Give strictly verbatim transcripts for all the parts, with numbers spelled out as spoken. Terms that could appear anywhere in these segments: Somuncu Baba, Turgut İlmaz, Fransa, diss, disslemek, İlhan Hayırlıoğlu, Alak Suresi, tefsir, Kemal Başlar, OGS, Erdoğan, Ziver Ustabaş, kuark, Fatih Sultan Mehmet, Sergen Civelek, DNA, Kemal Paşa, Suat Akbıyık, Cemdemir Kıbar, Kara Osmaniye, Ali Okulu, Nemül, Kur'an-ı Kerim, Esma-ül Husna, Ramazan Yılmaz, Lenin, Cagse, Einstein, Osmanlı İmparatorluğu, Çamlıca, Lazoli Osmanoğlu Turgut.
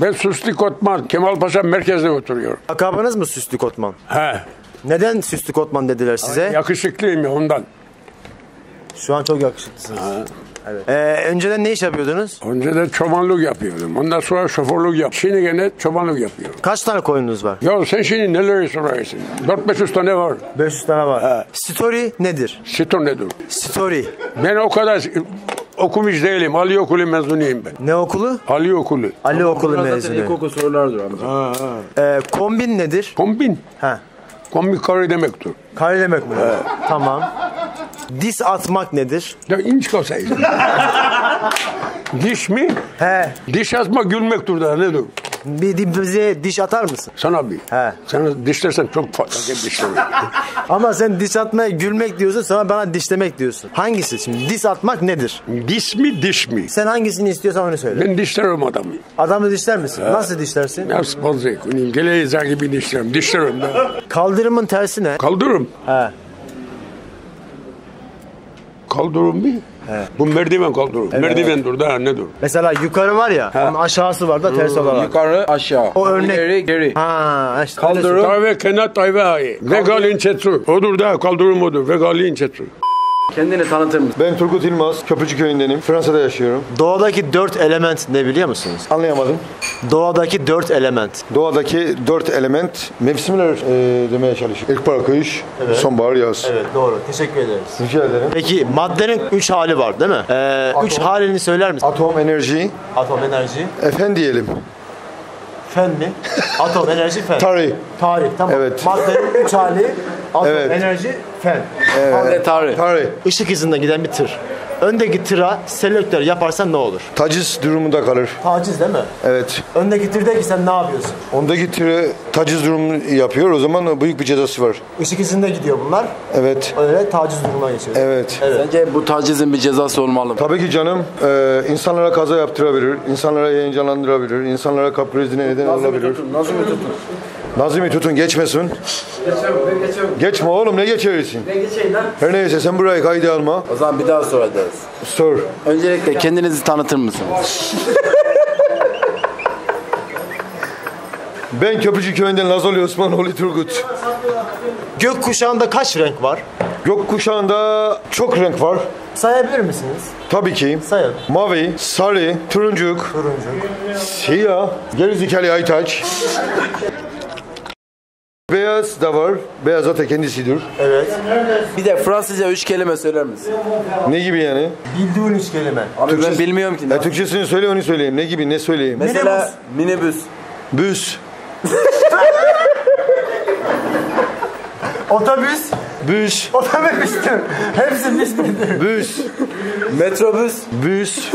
Ben Süslü Kotman, Kemal Paşa merkezde oturuyorum. Akabınız mı Süslü Kotman? He. Neden Süslü Kotman dediler size? Ay, yakışıklıyım ya ondan. Şu an çok yakışıklısınız. Ha. Evet. Ee, önceden ne iş yapıyordunuz? Önceden çobanlık yapıyordum. Ondan sonra şoförlük yapıyordum. Şimdi gene çobanlık yapıyorum. Kaç tane koyununuz var? Ya sen şimdi neleri sorarsın? dört beş yüz tane var. beş yüz tane var. Ha. Story nedir? Story nedir? Story. Ben o kadar okumuş değilim. Ali Okulu mezunuyum ben. Ne okulu? Ali Okulu. Ali Ama Okulu mezunu. Zaten ilkokul sorulardır. Ha, ha. Ee, kombin nedir? Kombin? Ha. Kombin kare demektir. Kare demek mi? Ha. Tamam. Diş atmak nedir? Ya inç kalsaydı. Diş mi? He. Diş atmak gülmektir daha nedir? Bir bize diş atar mısın? Sana bir. He. Sana dişlersen çok patlak dişlerim. Ama sen diş atmaya gülmek diyorsun, sana bana dişlemek diyorsun. Hangisi şimdi? Diş atmak nedir? Diş mi diş mi? Sen hangisini istiyorsan onu söyle. Ben dişlerim adamı. Adamı dişler misin? He. Nasıl dişlersin? Nasıl olacak? Geleği zar gibi dişlerim. Dişlerim. Kaldırımın tersi ne? Kaldırım. He. Kaldırım mı? Evet. Bu merdiven kaldırım. Evet. Merdiven dur daha ne dur? Mesela yukarı var ya, ha. Onun aşağısı var da ters olarak. Yukarı aşağı. O örnek. Geri geri. Ha, işte kaldırım. Tayve kenat tayve hayi. Vegalin çetsu. Odur da kaldırım odur. Vegalin çetsu. Kendini tanıtır mısın? Ben Turgut İlmaz, Köprücüköy'ündenim. Fransa'da yaşıyorum. Doğadaki dört element ne biliyor musunuz? Anlayamadım. Doğadaki dört element. Doğadaki dört element mevsimler e, demeye çalışıyorum. İlkbahar, kış, evet. Sonbahar, yaz. Evet, doğru. Teşekkür ederiz. Rica ederim. Peki maddenin üç hali var değil mi? Ee, atom, üç halini söyler misin? Atom enerji. Atom enerji. Efen diyelim. Fen mi? Atom enerji fen. Tarih. Tarih tamam. Evet. Maddenin üç hali. Atom, evet. Enerji, fen. Evet. Madde, tarih. Tarih. Işık hızında giden bir tır. Öndeki tıra selektör yaparsan ne olur? Taciz durumunda kalır. Taciz değil mi? Evet. Öndeki tırdaki sen ne yapıyorsun? Öndeki tırı taciz durumu yapıyor. O zaman büyük bir cezası var. Işık hızında gidiyor bunlar. Evet. Öyle taciz durumuna geçiyor. Evet. Evet. Sence bu tacizin bir cezası olmalı mı? Tabii ki canım. Ee, insanlara kaza yaptırabilir. İnsanlara yayıncalandırabilir. İnsanlara kaprizine neden Nazım olabilir. Tutun, Nazım'ı tutun. Nazım'ı tutun geçmesin. Geçer, geçer. Geçme oğlum ne geçersin? Ne geçeyim lan? Her neyse sen burayı kaydı alma. O zaman bir daha sor ederiz. Sor. Öncelikle kendinizi tanıtır mısınız? Ben Köprücüköy'den Lazoli Osmanoğlu Turgut. Gökkuşağında kaç renk var? Gökkuşağında çok renk var. Sayabilir misiniz? Tabii ki. Sayın. Mavi, sarı, turuncuk, turuncuk. Siyah, gerizekalı aytaç. Beyaz da var. Beyaz zaten kendisidir. Evet. Bir de Fransızca üç kelime söyler misin? Ne gibi yani? Bildiğin üç kelime. Abi Türkçe... ben bilmiyorum ki. Ya, Türkçesini söyle onu söyleyeyim. Ne gibi ne söyleyeyim? Mesela minibüs. Büs. Otobüs. Büs. Otobüstür. Hepsi büs müdür? Büs. Metrobüs. Büs.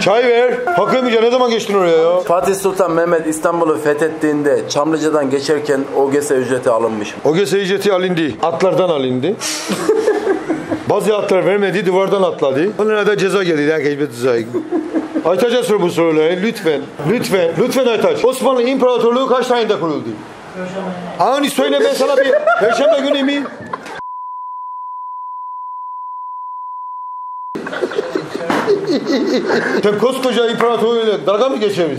Çay ver. Hakkıymış ne zaman geçtin oraya ya? Fatih Sultan Mehmet İstanbul'u fethettiğinde Çamlıca'dan geçerken O G S ücreti alınmış. O G S ücreti alındı. Atlardan alındı. Bazı atlar vermedi, duvardan atladı. Onlara da ceza geldi. Herkes bir ceza. Aytaç'a sor bu soruları lütfen. Lütfen. Lütfen Aytaç. Osmanlı İmparatorluğu kaç tarihinde kuruldu? Ani söyle ben sana bir Perşembe günü mi? Sen koskoca imparatorluğuyla dalga mı geçeriz?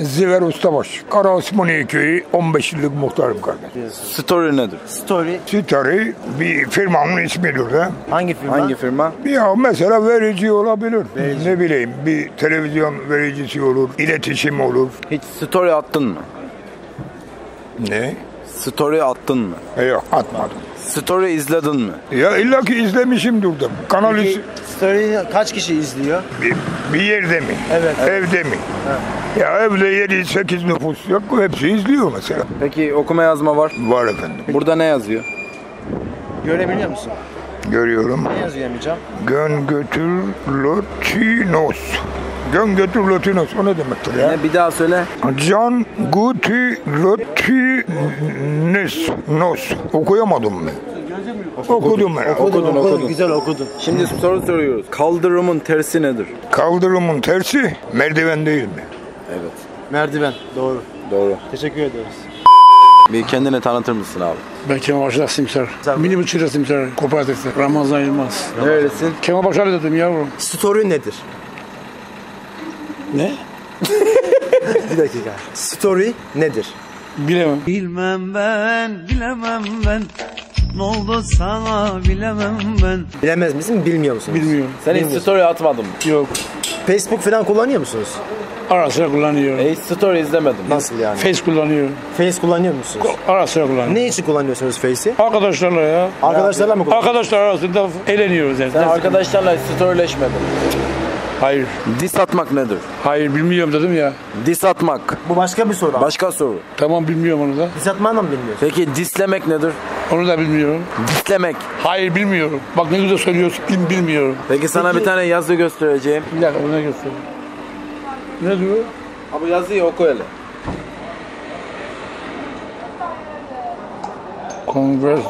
Ziver Ustabaş, Kara Osmaniye köyü on beş yıllık muhtarım kardeş. Story nedir? Story. Story bir firmanın ismidir de. Hangi firma? Hangi firma? Ya mesela verici olabilir. Verici. Ne bileyim bir televizyon vericisi olur, iletişim olur. Hiç story attın mı? Ne? Story attın mı? E yok atmadım. Story izledin mi? Ya illa ki izlemişim durdum. Kanal Peki, story kaç kişi izliyor? Bir, bir yerde mi? Evet. Evde mi? Evet. Ya evde yedi sekiz nüfus yok. Hepsi izliyor mesela. Peki okuma yazma var? Var efendim. Burada ne yazıyor? Görebiliyor musun? Görüyorum. Ne yazıyor amcam? Gön götür lotinos. Gön götür lotinos. O ne demektir ya? Yani bir daha söyle. Can götür lotinos. Nos. Okuyamadım mı? Okudum ben. Okudun, okudun, okudun. Güzel okudun. Şimdi soru soruyoruz. Kaldırımın tersi nedir? Kaldırımın tersi merdiven değil mi? Evet. Merdiven. Doğru. Doğru. Teşekkür ederiz. Bir kendini tanıtır mısın abi? Ben Kemal Başlar simsar. Minibüs çırası simsar. Kooperatifte. Ramazan Yılmaz. Neredesin? Kemal Başlar dedim yavrum. Story nedir? Ne? Bir dakika. Story nedir? Bilemem. Bilmem ben, bilemem ben. Ne oldu sana bilemem ben. Bilemez misin, bilmiyor musunuz? Bilmiyorum. Sen hiç story atmadım. Yok. Facebook falan kullanıyor musunuz? Ara sıra kullanıyorum. E, hiç story izlemedim. Nasıl yani? Face kullanıyorum. Face kullanıyor musunuz? Ara sıra kullanıyorum. Ne için kullanıyorsunuz Face'i? Arkadaşlarla ya. Arkadaşlarla mı kullanıyorsunuz? Arkadaşlar arasında eğleniyoruz yani. Sen arkadaşlarla storyleşmedin. Hayır. Dis atmak nedir? Hayır, bilmiyorum dedim ya. Dis atmak. Bu başka bir soru abi. Başka soru. Tamam, bilmiyorum onu da. Dis atmayı da mı bilmiyorsun? Peki dislemek nedir? Onu da bilmiyorum. Dislemek. Hayır, bilmiyorum. Bak ne güzel söylüyorsun, bilmiyorum. Peki sana Peki... bir tane yazı göstereceğim. Bir dakika, ona göstereyim. Ne diyor? Abi yazıyı oku hele. Kongres.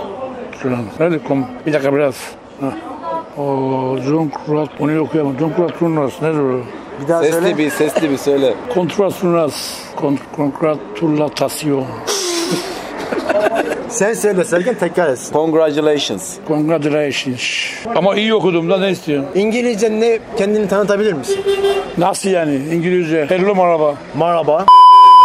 Hadi kom. Bir dakika biraz. Ha. Ooo, John Kurat, onu okuyamam. John Kurat Turnas, nedir o? Bir daha sesli söyle. Bir, sesli bir söyle. Kontrat Turnas, Kongratulasyon. Sen söyle, Sergen tekrar etsin. Congratulations. Congratulations. Ama iyi okudum da ne istiyorsun? İngilizce ne, kendini tanıtabilir misin? Nasıl yani İngilizce? Hello, merhaba. Merhaba.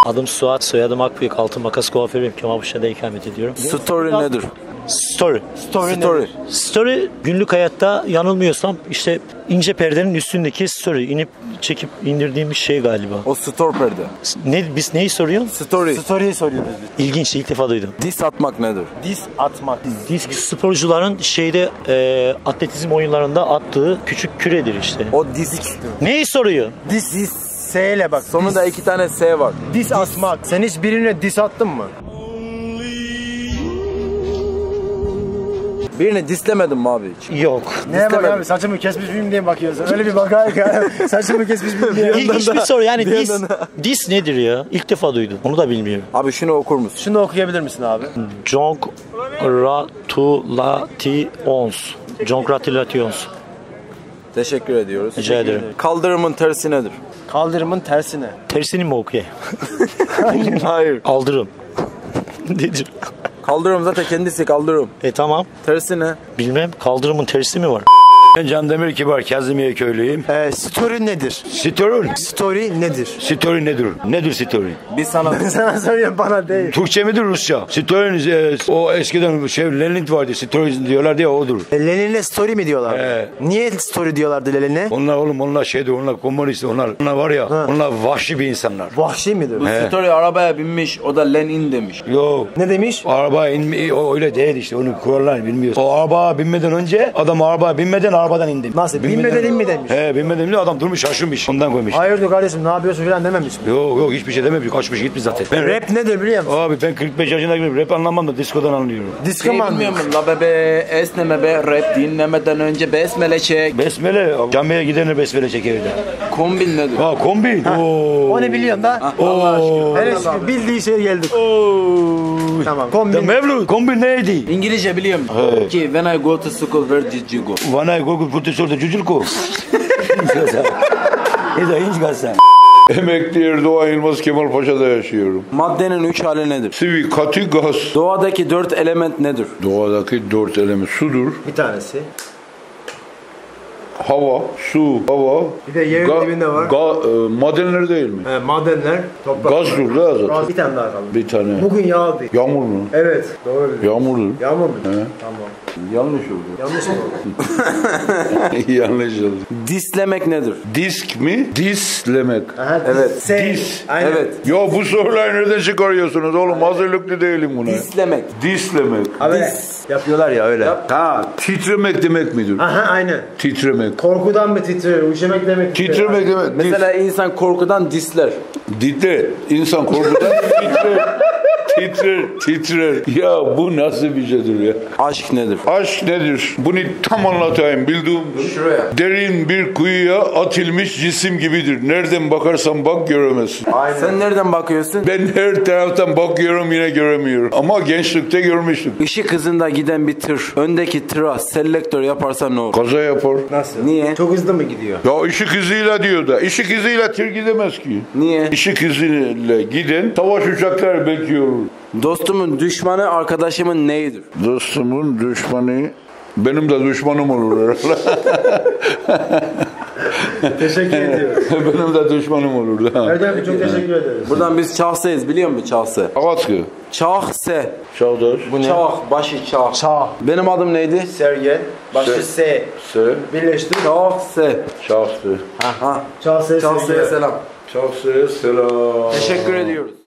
Adım Suat, soyadım Akbıyık, altın makas kuaförüyüm. Kemal Başlar'da ikamet ediyorum. Story ya, nedir? Story. Story. Story. Story günlük hayatta yanılmıyorsam işte ince perdenin üstündeki story, inip çekip indirdiğimiz şey galiba. O story perde. Ne, biz neyi soruyoruz? Story. Story'yi soruyoruz biz. İlginç, ilk defa duydum. Dis atmak nedir? Dis atmak. Dis, dis. Sporcuların şeyde e, atletizm oyunlarında attığı küçük küredir işte. O disk. Neyi soruyor? Dis. Dis. S ile bak. Sonunda dis. iki tane S var. Dis, dis atmak. Sen hiç birine dis attın mı? Birine dislemedim mi abi hiç? Yok. Neye bak abi, saçımı kesmiş miyim diye bakıyorsun. Öyle bir bakar ki saçımı kesmiş miyim diye. İlginç bir soru yani, dis, dis nedir ya? İlk defa duydum. Onu da bilmiyorum. Abi şunu okur musun? Şunu okuyabilir misin abi? Congratulations. Congratulations. Teşekkür ediyoruz. Rica ederim. Kaldırımın tersi nedir? Kaldırımın tersine. Tersini mi okuyayım? Hayır. Kaldırım. Nedir? Kaldırım zaten kendisi kaldırım. E tamam. Tersi ne? Bilmem. Kaldırımın tersi mi var? Ben Cemdemir Kıbar, Kazimiye köylüyüm. Ee, story nedir? Story? Story nedir? Story nedir? Nedir story? Biz sana... Ben sana söyleyeyim, bana değil. Türkçe midir, Rusça? Story, e, o eskiden şey, Lenin vardı, story diyorlar diye odur. E, Lenin'e story mi diyorlar? Ee, Niye story diyorlardı Lenin'e? Onlar oğlum, onlar şeydi, onlar komünist, onlar, onlar var ya, ha. Onlar vahşi bir insanlar. Vahşi midir? Bu He. story arabaya binmiş, o da Lenin demiş. Yok. Ne demiş? Arabaya inmi, o öyle değil işte, onu kurallar bilmiyoruz. O arabaya binmeden önce, adam arabaya binmeden arabadan indi. Nasıl? Binmeden inmi demiş. He, binmeden inmi, adam durmuş şaşırmış. Ondan koymuş. Hayırdır kardeşim, ne yapıyorsun filan dememiş mi? Yok yok, hiçbir şey dememiş. Kaçmış gitmiş zaten. Ben rap, rap nedir biliyor musun? Abi ben kırk beş yaşında gibi rap anlamam da diskodan anlıyorum. Disko mu anlıyorum? La bebe esneme be, rap dinlemeden önce besmele çek. Besmele, camiye gidene besmele çek evde. Kombin nedir? Ha, kombin. Oo. Onu biliyorsun da. Oo. Her şey bildiği şeye geldik. Oo. Tamam. Kombin. Mevlu, kombin neydi? İngilizce biliyorum. Ki when I go to school, where did you go? When I go profesörde cücülko. Ne de hiç gazdan. Emekli Erdoğan Yılmaz, Kemal Paşa'da yaşıyorum. Maddenin üç hali nedir? Sıvı, katı, gaz. Doğadaki dört element nedir? Doğadaki dört element sudur. Bir tanesi. Hava, su, hava. Bir de yerin ga, dibinde var. Ga, e, madenler değil mi? He, madenler, toprak. Gazdır da zaten. Bir tane daha kaldı. Bir tane. Bugün yağdı. Yağmur mu? Evet, doğru. Yağmurdur. Yağmur mu? He. Tamam. Yanlış oldu. Yanlış oldu. Yanlış oldu. Dislemek nedir? Disk mi? Dislemek. Aha, evet. Dis. Aynen. Evet. Ya bu soruları nereden çıkarıyorsunuz oğlum? Hazırlıklı değilim buna. Dislemek. Dislemek. Abi dis. Yapıyorlar ya öyle. Yap. Ha, titremek demek midir? Aha, aynen. Titremek. Korkudan mı titrer? Üşemek demek. Titremek demek. Mesela insan korkudan disler. Dite. İnsan korkudan titrer. Titrer, titrer. Ya bu nasıl bir şeydir ya? Aşk nedir? Aşk nedir? Bunu tam anlatayım bildiğim. Şuraya. Derin bir kuyuya atılmış cisim gibidir. Nereden bakarsan bak göremezsin. Aynen. Sen nereden bakıyorsun? Ben her taraftan bakıyorum, yine göremiyorum. Ama gençlikte görmüştüm. Işık hızında giden bir tır. Öndeki tıra selektör yaparsan ne olur? Kaza yapar. Nasıl? Niye? Çok hızlı mı gidiyor? Ya ışık hızıyla diyor da. Işık hızıyla tır gidemez ki. Niye? Işık hızıyla giden savaş uçakları bekliyor. Dostumun düşmanı arkadaşımın neyidir? Dostumun düşmanı benim de düşmanım olur herhalde. Teşekkür ediyoruz. Benim de düşmanım olurdu. Erdoğan abi çok teşekkür ederiz. Buradan biz Çağse'yiz, biliyor musun Çağse? Ağaçgı. Çağse. Çağdır. Bu ne? Çağ, başı Çağ. Çağ. Benim adım neydi? Sergen. Başı S. S. Birleştir. Çağse. Çağse. Ha ha. Çağse'ye selam. Çağse'ye selam. Teşekkür ediyoruz.